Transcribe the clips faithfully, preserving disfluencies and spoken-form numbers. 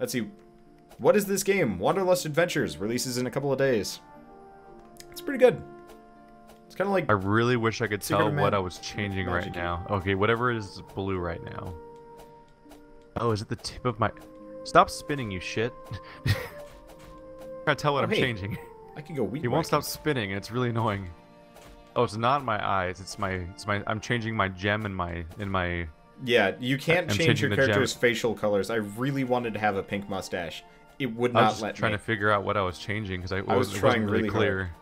Let's see. What is this game? Wanderlust Adventures releases in a couple of days. It's pretty good. It's kind of like... I really wish I could tell what I was changing right now. Okay, whatever is blue right now. Oh, is it the tip of my... Stop spinning, you shit. I'm trying to tell what oh, I'm hey. changing. I can go weak. It won't stop spinning, and it's really annoying. Oh, it's not my eyes. It's my... It's my. I'm changing my gem in my... In my yeah, you can't I'm change your character's gem. facial colors. I really wanted to have a pink mustache. It would not let me. I was just trying me. to figure out what I was changing, because I, I was wasn't trying really, really clear. Hard.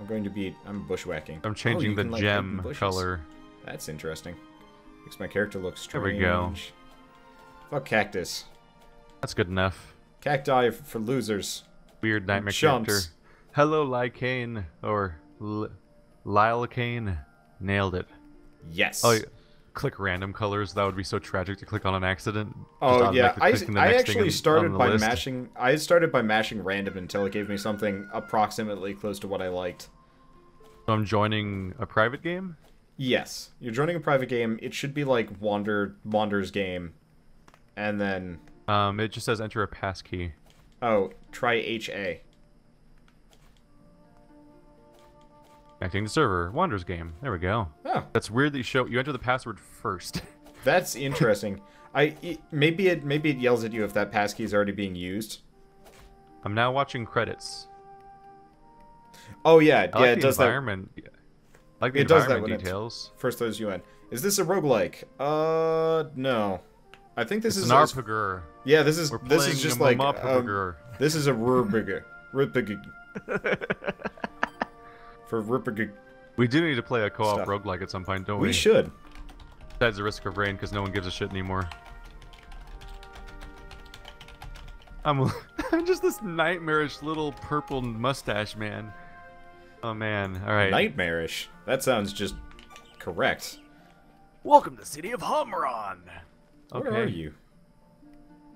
I'm going to be... I'm bushwhacking. I'm changing oh, the like gem color. That's interesting. Makes my character look strange. There we go. Fuck cactus. That's good enough. Cacti for losers. Weird nightmare character. Hello, Lycane. Or... Lyle Kane. Nailed it. Yes. Oh, click random colors. That would be so tragic to click on an accident. Oh, yeah. I, I actually started by list. mashing... I started by mashing random until it gave me something approximately close to what I liked. So I'm joining a private game? Yes. You're joining a private game. It should be like Wander Wander's game. And then... Um, it just says enter a passkey. Oh, try H A. Connecting the server. Wander's game. There we go. Oh. That's weird that you show... You enter the password first. That's interesting. I... It, maybe it maybe it yells at you if that passkey is already being used. I'm now watching credits. Oh, yeah. I yeah, like it does environment. that. I like the it environment does that details. It first throws you in. Is this a roguelike? Uh, no. I think this it's is... an R P G. Yeah, this is... We're this is just like... Um, this is a R P G. R P G. For R P G. We do need to play a co-op roguelike at some point, don't we? We should. Besides the Risk of Rain, because no one gives a shit anymore. I'm, I'm just this nightmarish little purple mustache man. Oh man, alright. Nightmarish? That sounds just correct. Welcome to the city of Homeron! Okay. Where are you?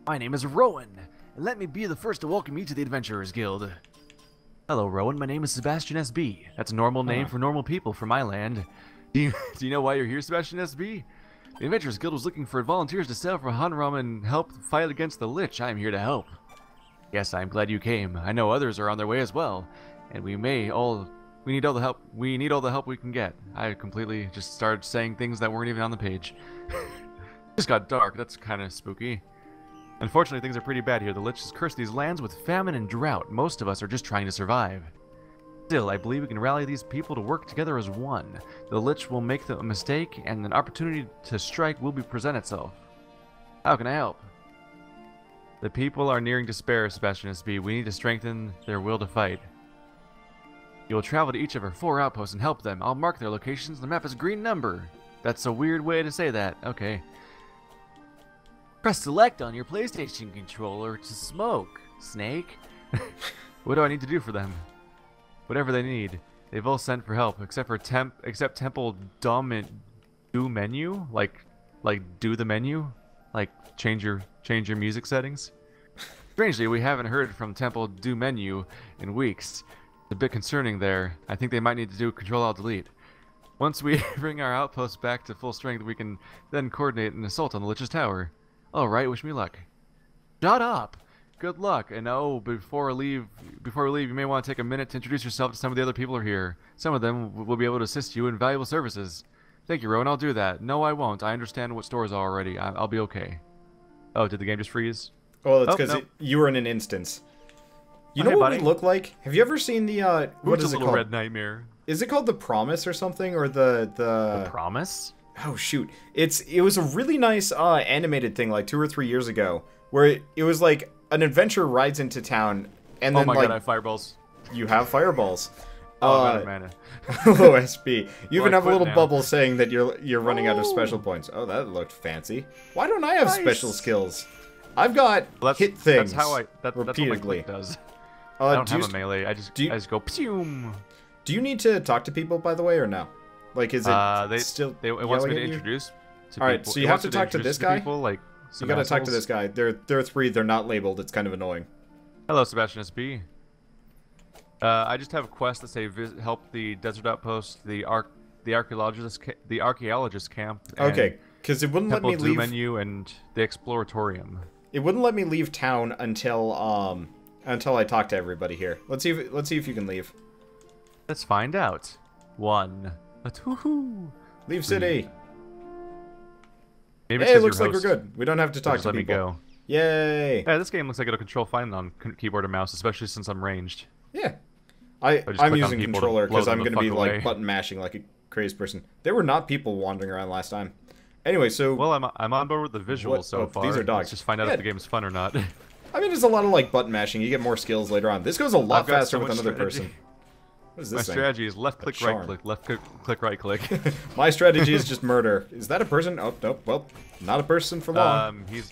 My name is Rowan, and let me be the first to welcome you to the Adventurers Guild. Hello, Rowan. My name is Sebastian S B. That's a normal name uh. for normal people from my land. Do you, do you know why you're here, Sebastian S B? The Adventurers Guild was looking for volunteers to set up for Hanram and help fight against the Lich. I am here to help. Yes, I am glad you came. I know others are on their way as well, and we may all we need all the help we need all the help we can get. I completely just started saying things that weren't even on the page. It just got dark. That's kind of spooky. Unfortunately, things are pretty bad here. The Lich has cursed these lands with famine and drought. Most of us are just trying to survive. Still, I believe we can rally these people to work together as one. The Lich will make the mistake, and an opportunity to strike will be present itself. How can I help? The people are nearing despair, Sebastian S B. We need to strengthen their will to fight. You'll travel to each of our four outposts and help them. I'll mark their locations. The map is green number. That's a weird way to say that. Okay. Press select on your PlayStation controller to smoke, Snake. What do I need to do for them? Whatever they need. They've all sent for help, except for temp, except Temple Dumb and Do Menu? Like, like do the menu? Like, change your, change your music settings? Strangely, we haven't heard from Temple Do Menu in weeks. It's a bit concerning there. I think they might need to do Control Alt Delete. Once we bring our outposts back to full strength, we can then coordinate an assault on the Lich's Tower. Alright, wish me luck. Shut up! Good luck, and oh, before we leave, before we leave, you may want to take a minute to introduce yourself to some of the other people who are here. Some of them will be able to assist you in valuable services. Thank you, Rowan, I'll do that. No, I won't. I understand what stores are already. I I'll be okay. Oh, did the game just freeze? Oh, that's because oh, no. you were in an instance. You okay, know what buddy. we look like? Have you ever seen the, uh, what Oops, is it called? Red Nightmare. Is it called The Promise or something, or the, the... The Promise? Oh shoot! It's it was a really nice uh, animated thing like two or three years ago, where it, it was like an adventurer rides into town and oh then like. Oh my god! I have fireballs. You have fireballs. Oh, uh, mana. O S B. You well, even I have a little now. bubble saying that you're you're running oh. out of special points. Oh, that looked fancy. Why don't I have nice. special skills? I've got well, that's, hit things. That's how I. That, repeatedly. That's what my click does. Uh, I don't do have you, a melee. I just do you, I just go. Pshoom. Do you need to talk to people by the way or no? Like is it uh, they, still? They, it wants me to introduce. To All right, people. so you it have to talk to this guy. To people, like you got to talk to this guy. There, there are three. They're not labeled. It's kind of annoying. Hello, Sebastian S B. Uh, I just have a quest that say visit, help the desert outpost, the arc, the archaeologist, the archaeologist camp. Okay, because it wouldn't let me leave. Menu and the exploratorium. It wouldn't let me leave town until um until I talk to everybody here. Let's see if let's see if you can leave. Let's find out. One, a two, leave city. Maybe hey, it looks like we're good. We don't have to talk to people. Let me go. Yay! Yeah, this game looks like it'll control fine on keyboard and mouse, especially since I'm ranged. Yeah, I, I I'm using controller because I'm going to be away. like button mashing like a crazy person. There were not people wandering around last time. Anyway, so well, I'm I'm on board with the visuals what, so oh, far. These are dogs. Let's just find out yeah. if the game's fun or not. I mean, there's a lot of like button mashing. You get more skills later on. This goes a lot faster so with another strategy. person. What is this My thing? strategy is left click, right click, left click, click, right click. My strategy is just murder. Is that a person? Oh nope. Well, not a person for long. Um, he's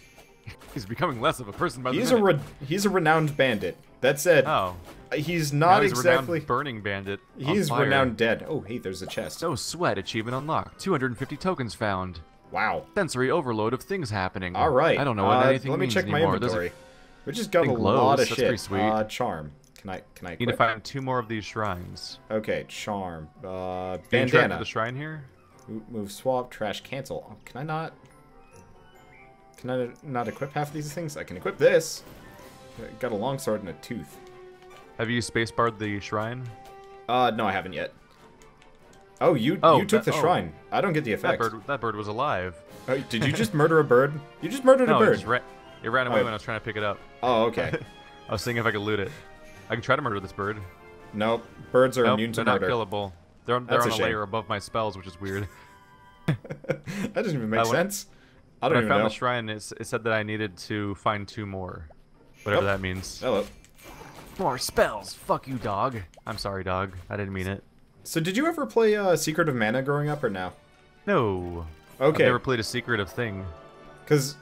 he's becoming less of a person by the minute. He's a re he's a renowned bandit. That said, oh, he's not he's exactly a burning bandit. He's fire. renowned dead. Oh hey, there's a chest. No sweat. Achievement unlocked. two hundred fifty tokens found. Wow. Sensory overload of things happening. All right. I don't know what uh, anything Let me means check anymore. my inventory. There's a, we just got a glows. lot of That's shit. Sweet. Uh, charm. Can I? Can I? Quit? Need to find two more of these shrines. Okay. Charm. Uh, bandana. To the shrine here. Move. Swap. Trash. Cancel. Can I not? Can I not equip half of these things? I can equip this. Got a long sword and a tooth. Have you spacebarred the shrine? Uh, no, I haven't yet. Oh, you oh, you took that, the shrine. Oh, I don't get the effect. That bird, that bird was alive. Oh, did you just murder a bird? You just murdered no, a bird. It, ra it ran away oh. when I was trying to pick it up. Oh, okay. I was seeing if I could loot it. I can try to murder this bird. Nope. Birds are nope, immune to murder. They're not killable. They're, they're on a, a layer above my spells, which is weird. That doesn't even make uh, sense. I don't when even know. I found know. the shrine, it, it said that I needed to find two more. Whatever yep. that means. Hello. More spells. Fuck you, dog. I'm sorry, dog. I didn't mean it. So did you ever play uh, Secret of Mana growing up or no? No. Okay. I've never played a Secret of thing. Because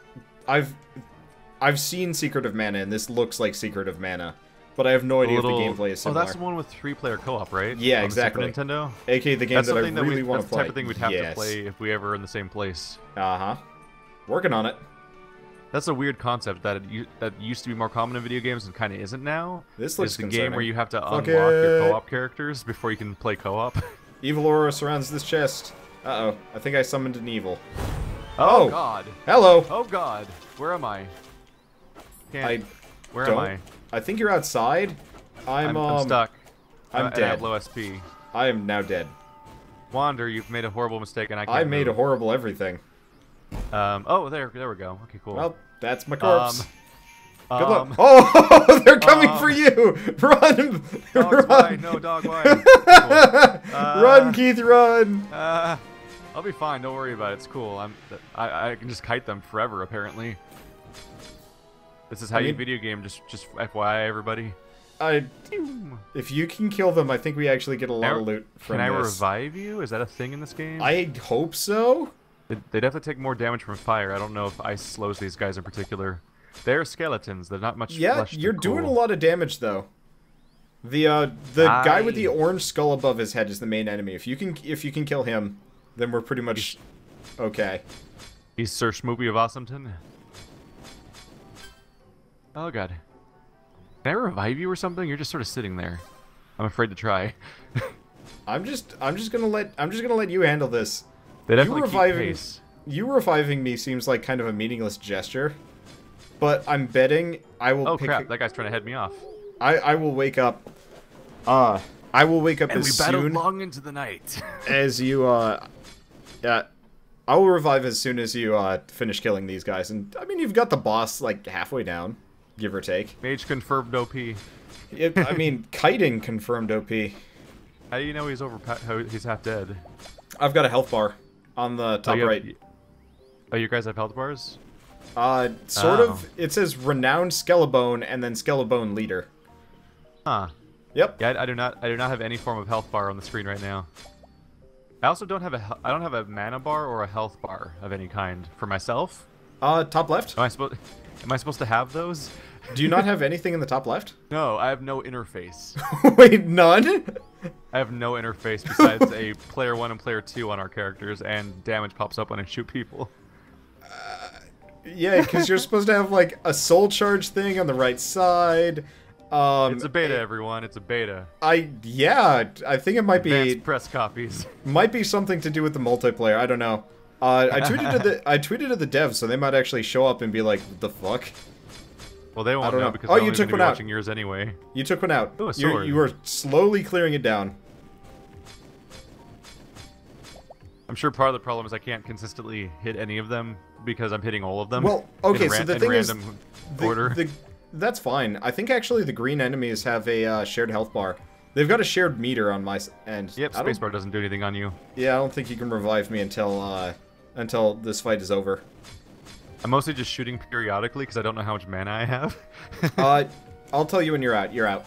I've I've seen Secret of Mana, and this looks like Secret of Mana, but I have no a idea little... if the gameplay is similar. Oh, that's the one with three-player co-op, right? Yeah, on exactly. The Super Nintendo? A K A the game that's that I that really want to play. That's the type of thing we'd have yes. to play if we ever in the same place. Uh-huh. Working on it. That's a weird concept that it, that used to be more common in video games and kind of isn't now. This looks like a game where you have to unlock okay. your co-op characters before you can play co-op. Evil aura surrounds this chest. Uh-oh. I think I summoned an evil. Oh, oh god. Hello. Oh god. Where am I? Can't. I Where don't. am I? I think you're outside. I'm, I'm, um, I'm stuck. I'm uh, dead. I have low S P. I am now dead. Wander, you've made a horrible mistake and I can't I made move. a horrible everything. Um, oh, there, there we go. Okay, cool. Well, that's my corpse. Um, Good um, luck. Oh, they're coming um, for you! Run! Run! Why? No, dog, why? Cool. uh, run, Keith, run! Uh, I'll be fine. Don't worry about it. It's cool. I'm, I, I can just kite them forever, apparently. This is how I mean, you video game. Just, just F Y I, everybody. I, if you can kill them, I think we actually get a lot I, of loot from this. Can I this. revive you? Is that a thing in this game? I hope so. They definitely take more damage from fire. I don't know if ice slows these guys in particular. They're skeletons. They're not much Yeah, you're doing cool. a lot of damage, though. The uh, the I... guy with the orange skull above his head is the main enemy. If you can if you can kill him, then we're pretty much he's... okay. He's Sir Shmoopy of Awesometon. Oh, God. Can I revive you or something? You're just sort of sitting there. I'm afraid to try. I'm just I'm just gonna let I'm just gonna let you handle this. They definitely you reviving, keep pace. You reviving me seems like kind of a meaningless gesture, but I'm betting I will. Oh pick crap! A, that guy's trying to head me off. I I will wake up. Uh, I will wake up and as we battled soon long into the night. as you uh, uh, I will revive as soon as you uh finish killing these guys. And I mean, you've got the boss like halfway down, give or take. Mage confirmed O P. it, I mean, kiting confirmed O P. How do you know he's over? He's half dead. I've got a health bar. On the top oh, right. Have, oh, you guys have health bars? Uh, sort oh. of. It says renowned Skelebone and then Skelebone leader. Huh. Yep. Yeah, I, I do not. I do not have any form of health bar on the screen right now. I also don't have a. I don't have a mana bar or a health bar of any kind for myself. Uh, top left. Am I supposed? Am I supposed to have those? Do you not have anything in the top left? No, I have no interface. Wait, none? I have no interface besides a player one and player two on our characters, and damage pops up when I shoot people. Uh, yeah, because you're supposed to have like a soul charge thing on the right side. Um, it's a beta, it, everyone. It's a beta. I yeah, I think it might Advanced be press copies. Might be something to do with the multiplayer. I don't know. Uh, I tweeted at the I tweeted at the devs, so they might actually show up and be like, "What the fuck?" Well, they won't know, know because oh, you took one out. Yours anyway. You took one out. Oh, you you were slowly clearing it down. I'm sure part of the problem is I can't consistently hit any of them because I'm hitting all of them. Well, okay, so the thing is, order. The, the, that's fine. I think actually the green enemies have a uh, shared health bar. They've got a shared meter on my end. Yep, spacebar doesn't do anything on you. Yeah, I don't think you can revive me until uh, until this fight is over. I'm mostly just shooting periodically because I don't know how much mana I have. uh, I'll tell you when you're out. You're out.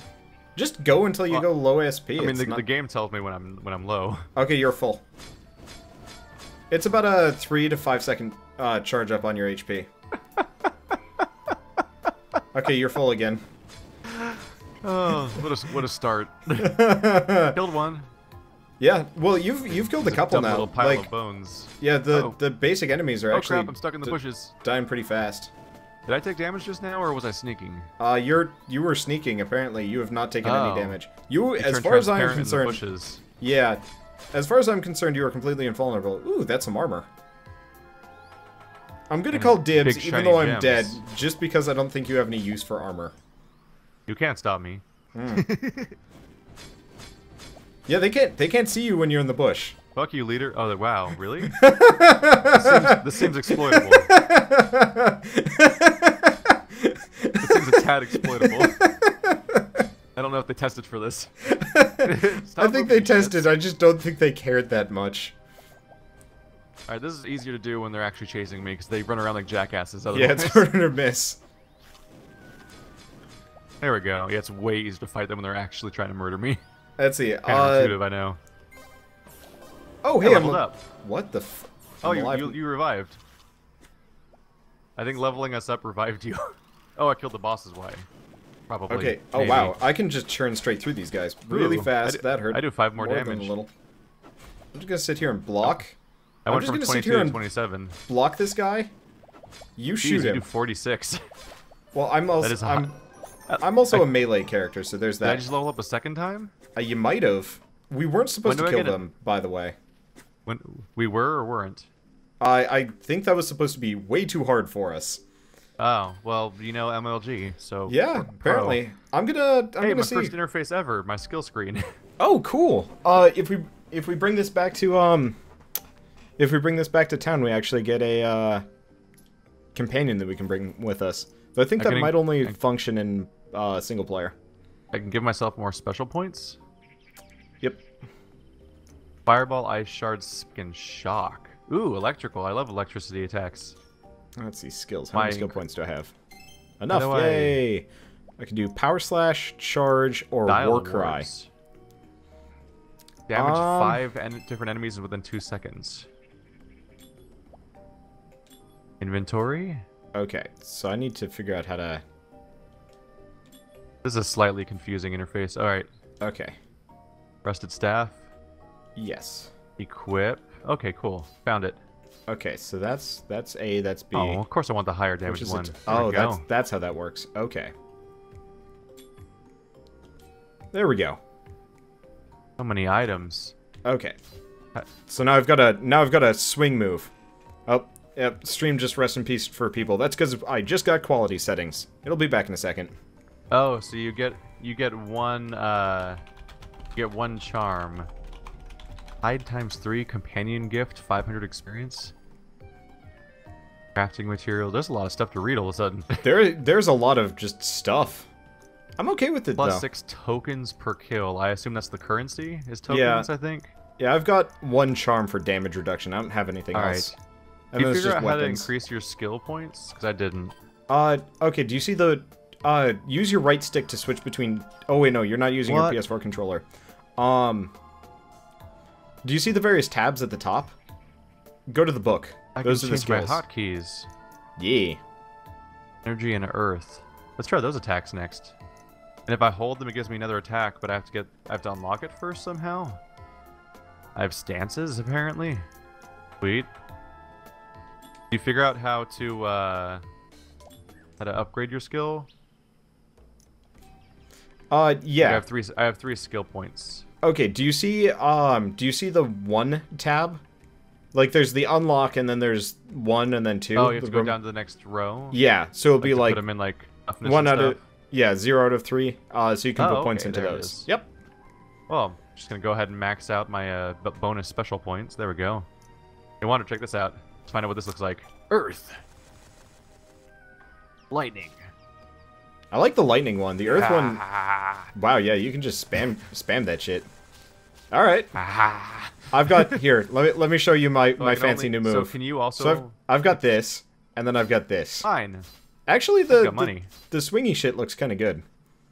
Just go until you well, go low A S P. I mean, it's the, not... the game tells me when I'm when I'm low. Okay, you're full. It's about a three to five second uh, charge up on your H P. Okay, you're full again. Oh, what a what a start! Killed one. Yeah, well, you've you've killed There's a couple a dumb now. Little pile like, of bones. Yeah, the oh. the basic enemies are oh, actually. Oh crap! I'm stuck in the bushes. Dying pretty fast. Did I take damage just now, or was I sneaking? Uh, you're you were sneaking. Apparently, you have not taken oh. any damage. You, it as far as I'm concerned, in the bushes. Yeah, as far as I'm concerned, you are completely invulnerable. Ooh, that's some armor. I'm gonna and call dibs, big, even though I'm gems. dead, just because I don't think you have any use for armor. You can't stop me. Mm. Yeah, they can't. They can't see you when you're in the bush. Fuck you, leader. Oh, wow, really? This seems, this seems exploitable. This seems a tad exploitable. I don't know if they tested for this. I think they tested. This. I just don't think they cared that much. All right, this is easier to do when they're actually chasing me because they run around like jackasses. Otherwise. Yeah, it's hard to miss. There we go. Yeah, it's way easier to fight them when they're actually trying to murder me. Let's see. Kind of uh, I know. Oh, hey, I leveled I'm up. What the f... Oh, you, you, you revived. I think leveling us up revived you. Oh, I killed the boss's wife. Probably. Okay. Oh, maybe. Wow. I can just churn straight through these guys. Really Ooh, fast. Do, that hurt. I do five more, more damage. Than a little. I'm just going to sit here and block. I went I'm just from gonna sit here to twenty-seven. Block this guy. You Jeez, shoot you him. do forty-six. Well, I'm also... That is hot. I'm, I'm also I, a melee character, so there's that. Did I just level up a second time? Uh, you might have. We weren't supposed to kill them, by the way. When we were or weren't? I I think that was supposed to be way too hard for us. Oh well, you know M L G, so yeah. Apparently, pro. I'm gonna. I'm hey, gonna my see. first interface ever. My skill screen. Oh, cool. Uh, if we if we bring this back to um, if we bring this back to town, we actually get a uh, companion that we can bring with us. But I think that I can, might only I, function in uh, single player. I can give myself more special points. Yep. Fireball, ice shard, skin shock. Ooh, electrical. I love electricity attacks. Let's see skills. How My, many skill points do I have? Enough! I Yay! I, I can do power slash, charge, or war cry. Words. Damage um, five en different enemies within two seconds. Inventory. Okay, so I need to figure out how to... This is a slightly confusing interface. Alright. Okay. Rusted Staff. Yes. Equip. Okay, cool. Found it. Okay, so that's that's A, that's B. Oh, of course I want the higher damage one. Oh, that's, that's how that works. Okay. There we go. So many items. Okay. So now I've got a, now I've got a swing move. Oh. Yep, stream just rest in peace for people. That's because I just got quality settings. It'll be back in a second. Oh, so you get you get one uh, you get one charm. Hide times three companion gift, five hundred experience. Crafting material. There's a lot of stuff to read all of a sudden. there there's a lot of just stuff. I'm okay with it. Plus though. six tokens per kill. I assume that's the currency. Is tokens? Yeah. I think. Yeah, I've got one charm for damage reduction. I don't have anything all else. Right. Do you figure out weapons. how to increase your skill points? Because I didn't. Uh, okay, do you see the... Uh, use your right stick to switch between... Oh, wait, no, you're not using what? your P S four controller. Um, do you see the various tabs at the top? Go to the book. I those can are the skills. My hotkeys. Yeah. Energy and earth. Let's try those attacks next. And if I hold them, it gives me another attack, but I have to get... I have to unlock it first somehow? I have stances, apparently. Sweet. You figure out how to uh, how to upgrade your skill. Uh, yeah. I have three. I have three skill points. Okay. Do you see? Um. Do you see the one tab? Like, there's the unlock, and then there's one, and then two. Oh, you have to go down to the next row? Yeah, so it'll be like... Put them in, like, one out of... Yeah, zero out of three. Uh, so you can put points into those. Yep. Well, I'm just going to go ahead and max out my uh, bonus special points. There we go. I want to check this out. Let's find out what this looks like. Earth. Lightning. I like the lightning one. The earth one... Wow, yeah, you can just spam spam that shit. All right. I've got here. Let me let me show you my oh, my fancy only, new move. So can you also? So I've, I've got this, and then I've got this. Fine. Actually, the got money. The, the swingy shit looks kind of good.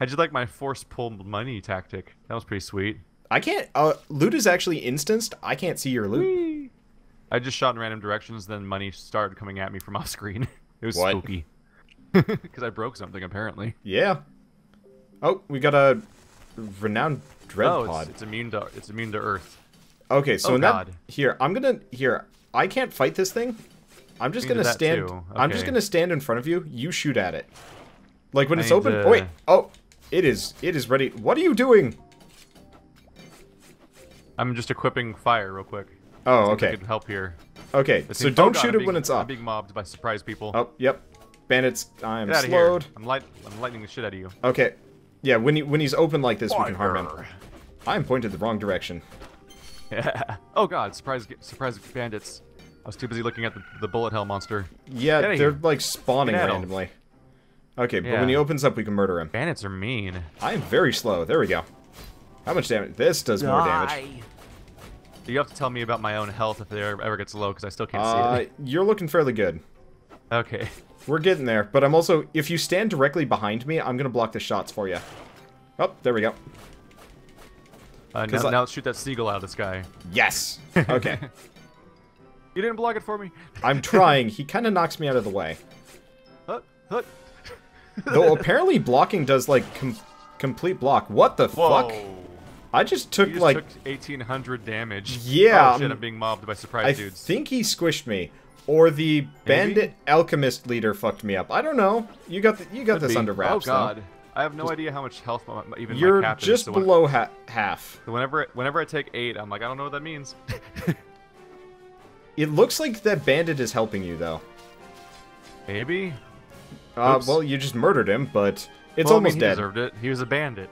I just like my force pull money tactic. That was pretty sweet. I can't. Uh, loot is actually instanced. I can't see your loot. Whee! I just shot in random directions, then money started coming at me from off screen. It was what? Spooky. Because I broke something apparently. Yeah. Oh, we got a renowned dread oh, pod. It's, it's immune to it's immune to earth. Okay, so oh, in that, here I'm gonna here I can't fight this thing. I'm just gonna stand. Okay. I'm just gonna stand in front of you. You shoot at it. Like when I it's open. To... Oh wait. Oh, it is. It is ready. What are you doing? I'm just equipping fire real quick. Oh, okay. I can help here. Okay, so don't shoot it when it's up. I'm being mobbed by surprise people. Oh, yep. Bandits. I am slowed. I'm light. I'm lightning the shit out of you. Okay. Yeah, when he when he's open like this, fire. We can harm him. I'm pointed the wrong direction. Yeah. Oh god, surprise surprise bandits. I was too busy looking at the, the bullet hell monster. Yeah, they're like spawning randomly. Okay, yeah. But when he opens up, we can murder him. Bandits are mean. I am very slow. There we go. How much damage? This does Die. more damage. You have to tell me about my own health if it ever gets low, because I still can't uh, see it. You're looking fairly good. Okay. We're getting there, but I'm also... If you stand directly behind me, I'm going to block the shots for you. Oh, there we go. Uh, now, I... now let's shoot that seagull out of the sky. Yes! Okay. You didn't block it for me. I'm trying. He kind of knocks me out of the way. Hut, hut. Though apparently blocking does, like, com complete block. What the Whoa. fuck? I just took, just like... took eighteen hundred damage. Yeah. Oh, shit, I'm being mobbed by surprise I dudes. I think he squished me. Or the Maybe? bandit alchemist leader fucked me up. I don't know. You got the, you got Could this be. under wraps, Oh, God. Though. I have no just, idea how much health my, even you're my cap is. You're just so below ha half. Whenever whenever I take eight, I'm like, I don't know what that means. It looks like that bandit is helping you, though. Maybe? Uh, well, you just murdered him, but it's well, almost I mean, he dead. He deserved it. He was a bandit.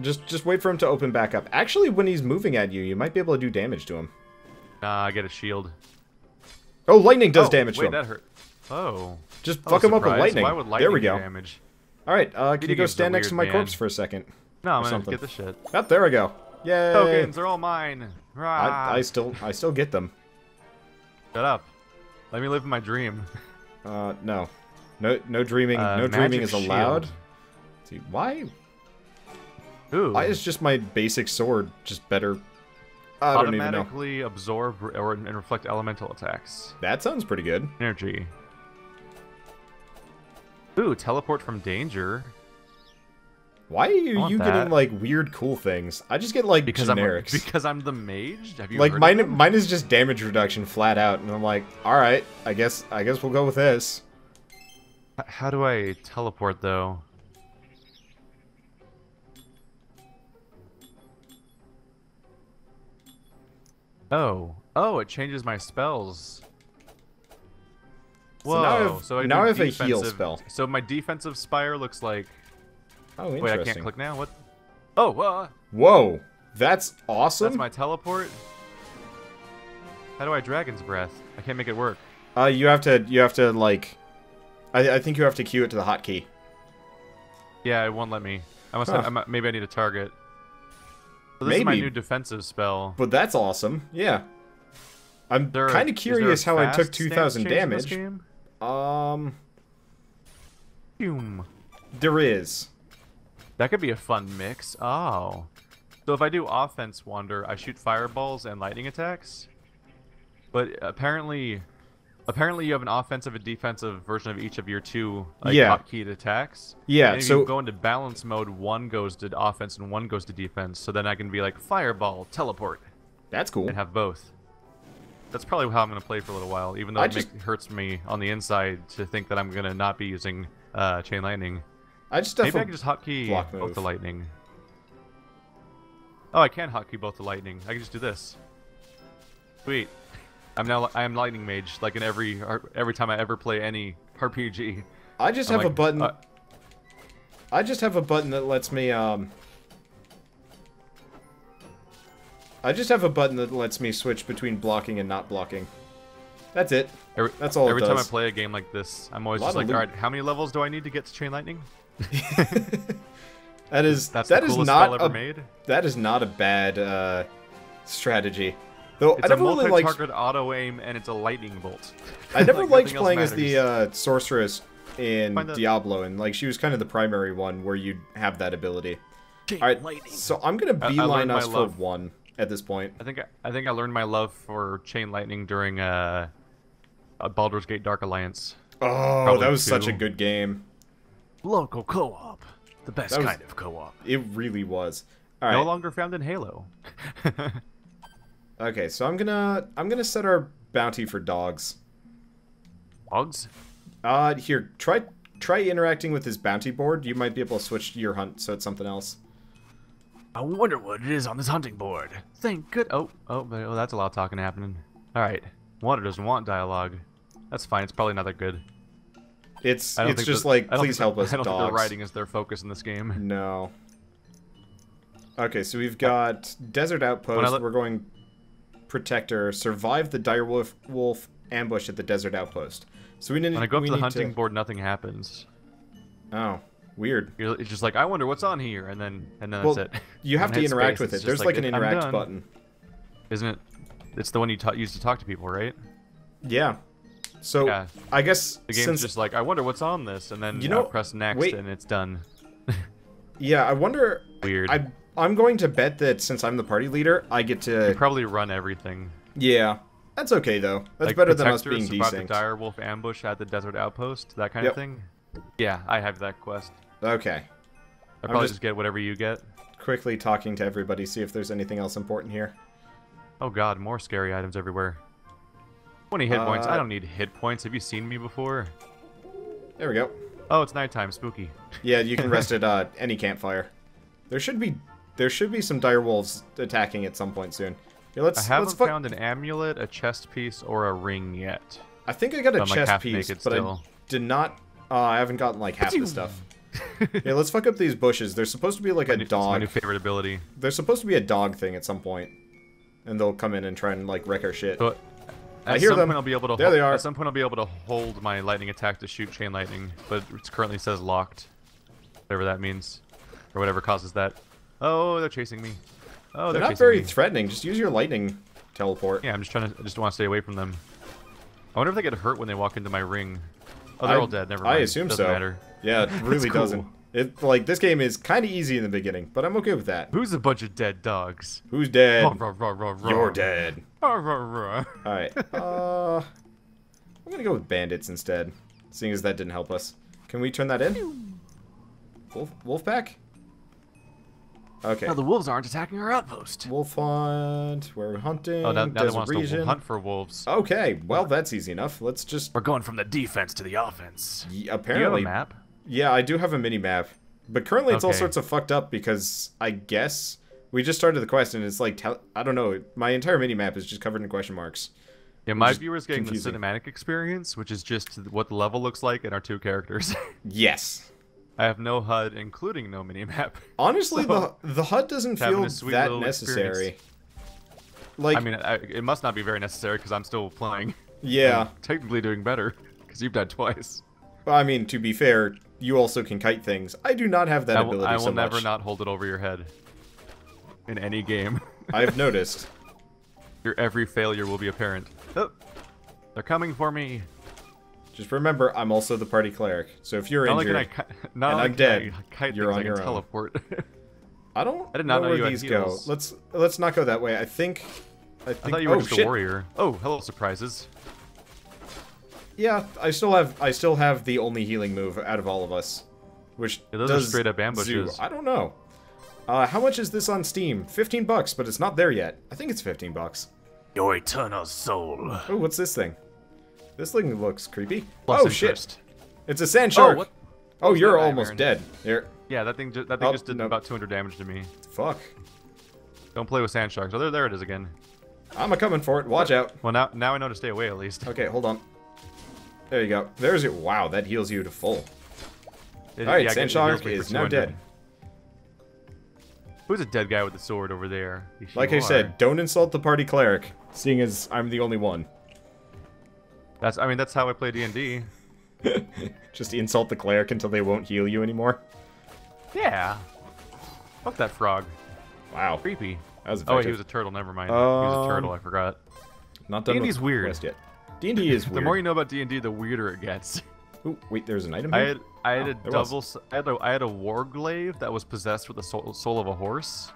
Just, just wait for him to open back up. Actually, when he's moving at you, you might be able to do damage to him. Nah, I get a shield. Oh, lightning does oh, damage wait, to him. that hurt. Oh. Just fuck him surprised. up with lightning. Why would lightning there we go. damage? All right, uh, can you go stand next to my man. corpse for a second? No, I'm gonna get the shit. Oh, there we go. Yay! Tokens are all mine. I, I still, I still get them. Shut up. Let me live my dream. Uh, no, no, no dreaming. Uh, no dreaming is allowed. See why? Ooh. Why is just my basic sword just better? I don't even know. Automatically absorb or and reflect elemental attacks. That sounds pretty good. Energy. Ooh, teleport from danger. Why are you, you getting, like, weird cool things? I just get, like, because generics. I'm, because I'm the mage? Have you like, heard mine, of mine is just damage reduction flat out, and I'm like, alright, I guess I guess we'll go with this. How do I teleport, though? Oh. Oh, it changes my spells. Whoa, so now I have, so I now I have a heal spell. So my defensive spire looks like... Oh, interesting. Wait, I can't click now? What? Oh, uh, whoa. That's awesome. That's my teleport. How do I Dragon's Breath? I can't make it work. Uh, you have to, you have to like... I, I think you have to queue it to the hotkey. Yeah, it won't let me. I must huh. have, I, maybe I need a target. So this maybe. is my new defensive spell. But that's awesome. Yeah. I'm kind of curious how I took two thousand damage. Um, there is. That could be a fun mix. Oh, so if I do offense wander, I shoot fireballs and lightning attacks. But apparently, apparently you have an offensive and defensive version of each of your two like, yeah. hotkeyed attacks. Yeah. And if so you go into balance mode, one goes to offense and one goes to defense. So then I can be like fireball, teleport. That's cool. And have both. That's probably how I'm going to play for a little while, even though I it just, make, hurts me on the inside to think that I'm going to not be using uh, Chain Lightning. I just Maybe I can just hotkey both move. the lightning. Oh, I can hotkey both the lightning. I can just do this. Sweet. I'm now I am lightning mage, like in every every time I ever play any R P G. I just I'm have like, a button. Uh, I just have a button that lets me. Um, I just have a button that lets me switch between blocking and not blocking. That's it. Every, That's all. Every it does. time I play a game like this, I'm always just like, all right, how many levels do I need to get to chain lightning? That is That's that the is not spell ever a, made. That is not a bad uh, strategy. Though it's I never a really liked target auto aim and it's a lightning bolt. I never like, liked playing as the uh, sorceress in Diablo, and like she was kind of the primary one where you'd have that ability. All right, lightning. So I'm gonna beeline us for one at this point. I think I, I think I learned my love for chain lightning during uh, a Baldur's Gate Dark Alliance. Oh, Probably that was two. such a good game. Local co-op. The best was, kind of co-op. It really was. All right. No longer found in Halo. Okay, so I'm gonna I'm gonna set our bounty for dogs. Dogs? Uh, here, try try interacting with his bounty board. You might be able to switch to your hunt, so it's something else. I wonder what it is on this hunting board. Thank good. Oh, oh, oh, that's a lot of talking happening. All right, Water doesn't want dialogue. That's fine. It's probably not that good. It's it's just the, like please help the, us. I don't dogs. think the writing is their focus in this game. No. Okay, so we've got I, desert outpost. We're going protector. Survive the direwolf wolf ambush at the desert outpost. So we need. When I go up to the hunting to... board, nothing happens. Oh, weird. You're, it's just like I wonder what's on here, and then and then well, that's it. You have to interact space, with it. There's like, like an interact button. Isn't it? It's the one you ta use to talk to people, right? Yeah. So yeah. I guess the game's since, just like I wonder what's on this, and then you know, I'll press next, wait. and it's done. Yeah, I wonder. Weird. I, I'm going to bet that since I'm the party leader, I get to you probably run everything. Yeah, that's okay though. That's like better than us being desynced. The direwolf ambush at the desert outpost, that kind yep. of thing. Yeah, I have that quest. Okay. I probably just, just get whatever you get. Quickly talking to everybody, see if there's anything else important here. Oh God, more scary items everywhere. twenty hit points. Uh, I don't need hit points. Have you seen me before? There we go. Oh, it's nighttime. Spooky. Yeah, you can rest at uh, any campfire. There should be there should be some direwolves attacking at some point soon. Yeah, let's, I haven't let's found an amulet, a chest piece, or a ring yet. I think I got so a I'm chest like piece, but still. I did not. Uh, I haven't gotten like half the stuff. Yeah, let's fuck up these bushes. There's supposed to be like a new, dog. My new favorite ability. There's supposed to be a dog thing at some point, and they'll come in and try and like wreck our shit. But, At I hear some them. Point I'll be able to there hold, they are. At some point I'll be able to hold my lightning attack to shoot chain lightning, but it currently says locked. Whatever that means. Or whatever causes that. Oh, they're chasing me. Oh, They're, they're not very me. threatening. Just use your lightning teleport. Yeah, I'm just trying to... I just want to stay away from them. I wonder if they get hurt when they walk into my ring. Oh, they're I, all dead. Never mind. I assume doesn't so. Matter. Yeah, it really cool. doesn't. It, like, this game is kind of easy in the beginning, but I'm okay with that. Who's a bunch of dead dogs? Who's dead? Rah, rah, rah, rah, rah. You're dead. Rah, rah, rah. All right. Uh, I'm going to go with bandits instead, seeing as that didn't help us. Can we turn that in? Wolf, wolf pack? Okay. Now the wolves aren't attacking our outpost. Wolf hunt. We're hunting. Oh, now, now they want us to hunt for wolves. Okay. Well, that's easy enough. Let's just... We're going from the defense to the offense. Yeah, apparently. Do you have a map? Yeah, I do have a mini-map, but currently it's okay. all sorts of fucked up because I guess we just started the quest and it's like, tell I don't know, my entire mini-map is just covered in question marks. Yeah, my viewer's getting confusing. the cinematic experience, which is just what the level looks like and our two characters. Yes. I have no H U D, including no mini-map. Honestly, so the, the H U D doesn't feel that necessary. Experience. Like, I mean, I, it must not be very necessary because I'm still playing. Yeah. I'm technically doing better because you've died twice. Well, I mean, to be fair... You also can kite things. I do not have that I will, ability I will so much. never not hold it over your head. In any game. I've noticed. Your every failure will be apparent. Oh, they're coming for me. Just remember, I'm also the party cleric. So if you're not injured like I, not and like I'm dead, I kite you're on your own. Teleport. I don't I did not know, know where these go. Let's, let's not go that way. I think... I, think, I thought you were oh, just shit. a warrior. Oh, hello, surprises. Yeah, I still have I still have the only healing move out of all of us, which yeah, those does are straight up ambushes. Zoo. I don't know. Uh, how much is this on Steam? Fifteen bucks, but it's not there yet. I think it's fifteen bucks. Your eternal soul. Oh, what's this thing? This thing looks creepy. Plus oh interest. shit! It's a sand shark. Oh, what? oh What's you're almost dead. You're... Yeah, that thing just, that thing oh, just did no. about two hundred damage to me. Fuck! Don't play with sand sharks. Oh, there, there it is again. I'm a-coming for it. Watch out. Well, now now I know to stay away, at least. Okay, hold on. There you go. There's your... Wow, that heals you to full. It, All right, yeah, Sandshark is now dead. Who's a dead guy with the sword over there? Like I said, don't insult the party cleric, seeing as I'm the only one. That's... I mean, that's how I play D and D. Just insult the cleric until they won't heal you anymore. Yeah. Fuck that frog. Wow. Creepy. That was effective. Oh, he was a turtle. Never mind. Um, he was a turtle. I forgot. Not done D and D's weird. Quest yet. D and D is weird. The more you know about D and D, the weirder it gets. Ooh, wait, there's an item here? I had, I had oh, a double... I had a, I had a warglaive that was possessed with the soul, soul of a horse.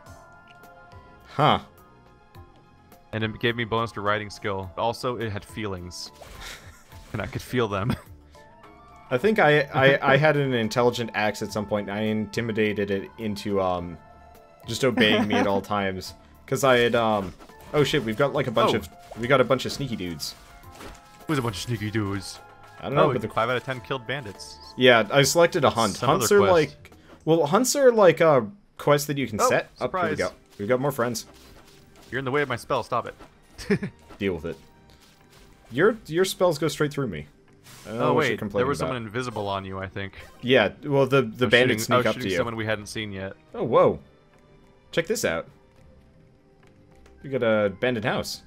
Huh. And it gave me bonus to riding skill. Also, it had feelings. And I could feel them. I think I, I, I had an intelligent axe at some point, and I intimidated it into um, just obeying me at all times. Because I had... um, oh shit, we've got like a bunch oh. of... We got a bunch of sneaky dudes. Who's a bunch of sneaky dudes? I don't oh, know, but the five out of ten killed bandits. Yeah, I selected a hunt. Some hunts are quest. like, well, hunts are like uh, quests that you can oh, set up. Surprise. Here we go. We've got more friends. You're in the way of my spell. Stop it. Deal with it. Your your spells go straight through me. Oh wait, there was about. someone invisible on you, I think. Yeah, well the the bandits shooting, sneak up to you. Someone we hadn't seen yet. Oh whoa! Check this out. We got a bandit house.